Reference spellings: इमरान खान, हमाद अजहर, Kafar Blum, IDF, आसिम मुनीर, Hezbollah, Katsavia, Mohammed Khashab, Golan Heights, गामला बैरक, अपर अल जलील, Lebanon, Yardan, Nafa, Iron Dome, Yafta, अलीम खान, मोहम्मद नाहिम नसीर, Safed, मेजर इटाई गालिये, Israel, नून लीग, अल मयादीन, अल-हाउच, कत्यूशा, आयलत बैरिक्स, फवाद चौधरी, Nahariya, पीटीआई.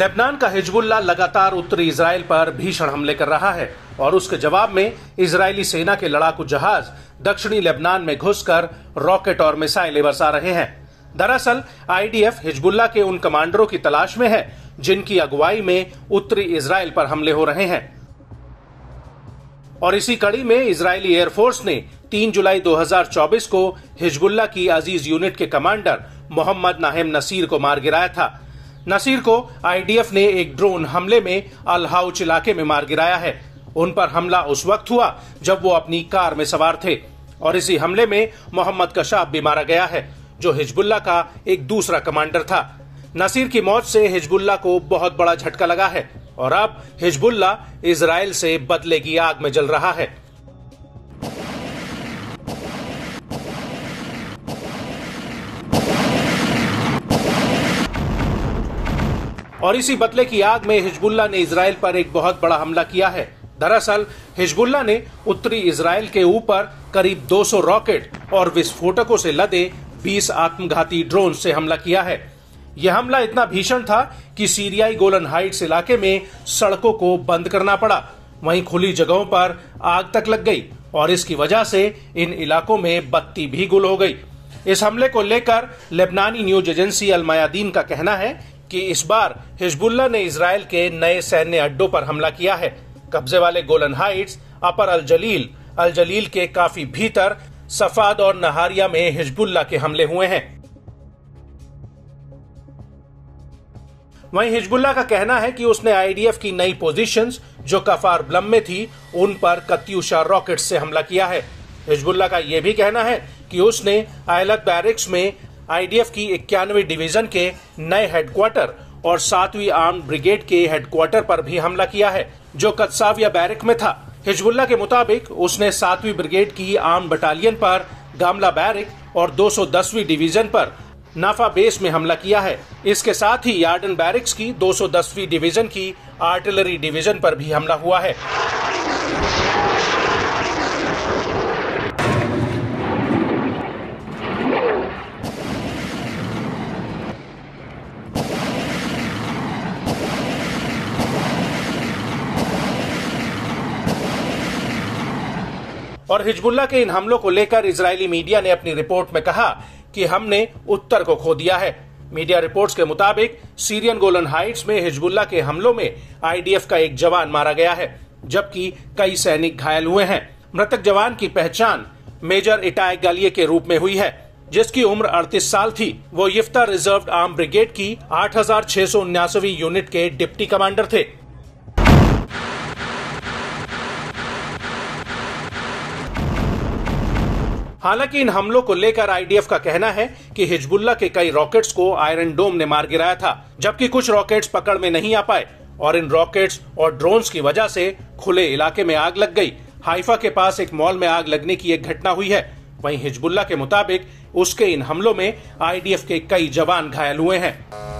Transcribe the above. Lebanon का Hezbollah लगातार उत्तरी इजराइल पर भीषण हमले कर रहा है और उसके जवाब में इजरायली सेना के लड़ाकू जहाज दक्षिणी लेबनान में घुसकर रॉकेट और मिसाइलें बरसा रहे हैं। दरअसल आईडीएफ हिजबुल्ला के उन कमांडरों की तलाश में है जिनकी अगुवाई में उत्तरी इजराइल पर हमले हो रहे हैं और इसी कड़ी में इजरायली एयरफोर्स ने 3 जुलाई 2024 को हिजबुल्ला की अजीज यूनिट के कमांडर मोहम्मद नाहिम नसीर को मार गिराया था। नसीर को आईडीएफ ने एक ड्रोन हमले में अल-हाउच इलाके में मार गिराया है। उन पर हमला उस वक्त हुआ जब वो अपनी कार में सवार थे और इसी हमले में मोहम्मद कशाब भी मारा गया है, जो हिजबुल्ला का एक दूसरा कमांडर था। नसीर की मौत से हिजबुल्ला को बहुत बड़ा झटका लगा है और अब हिजबुल्ला इजराइल से बदले की आग में जल रहा है। और इसी बदले की आग में हिजबुल्ला ने इजराइल पर एक बहुत बड़ा हमला किया है। दरअसल हिजबुल्ला ने उत्तरी इजराइल के ऊपर करीब 200 रॉकेट और विस्फोटकों से लदे 20 आत्मघाती ड्रोन से हमला किया है। यह हमला इतना भीषण था कि सीरियाई गोलन हाइट्स इलाके में सड़कों को बंद करना पड़ा, वहीं खुली जगहों पर आग तक लग गई और इसकी वजह से इन इलाकों में बत्ती भी गुल हो गई। इस हमले को लेकर लेबनानी न्यूज एजेंसी अल मयादीन का कहना है कि इस बार हिजबुल्ला ने इजराइल के नए सैन्य अड्डों पर हमला किया है। कब्जे वाले गोलन हाइट्स, अपर अल जलील के काफी भीतर सफाद और नहारिया में हिजबुल्ला के हमले हुए हैं। वहीं हिजबुल्ला का कहना है कि उसने आईडीएफ की नई पोजीशंस जो कफार ब्लम में थी उन पर कत्यूशा रॉकेट से हमला किया है। हिजबुल्ला का यह भी कहना है कि उसने आयलत बैरिक्स में आईडीएफ की 91 डिवीजन के नए हेडक्वार्टर और 7वीं आर्म्ड ब्रिगेड के हेडक्वार्टर पर भी हमला किया है, जो कत्साविया बैरक में था। हिजबुल्ला के मुताबिक उसने 7वीं ब्रिगेड की आर्म बटालियन पर गामला बैरक और 210वीं डिवीजन पर नाफा बेस में हमला किया है। इसके साथ ही यार्डन बैरिक्स की 210वीं डिवीजन की आर्टिलरी डिवीजन पर भी हमला हुआ है। और हिजबुल्ला के इन हमलों को लेकर इजरायली मीडिया ने अपनी रिपोर्ट में कहा कि हमने उत्तर को खो दिया है। मीडिया रिपोर्ट्स के मुताबिक सीरियन गोलन हाइट्स में हिजबुल्ला के हमलों में आईडीएफ का एक जवान मारा गया है, जबकि कई सैनिक घायल हुए हैं। मृतक जवान की पहचान मेजर इटाई गालिये के रूप में हुई है, जिसकी उम्र 38 साल थी। वो यफ्ता रिजर्व आर्म ब्रिगेड की 8679वीं यूनिट के डिप्टी कमांडर थे। हालांकि इन हमलों को लेकर आईडीएफ का कहना है कि हिजबुल्ला के कई रॉकेट्स को आयरन डोम ने मार गिराया था, जबकि कुछ रॉकेट्स पकड़ में नहीं आ पाए और इन रॉकेट्स और ड्रोन्स की वजह से खुले इलाके में आग लग गई। हाइफा के पास एक मॉल में आग लगने की एक घटना हुई है। वहीं हिजबुल्ला के मुताबिक उसके इन हमलों में आईडीएफ के कई जवान घायल हुए हैं।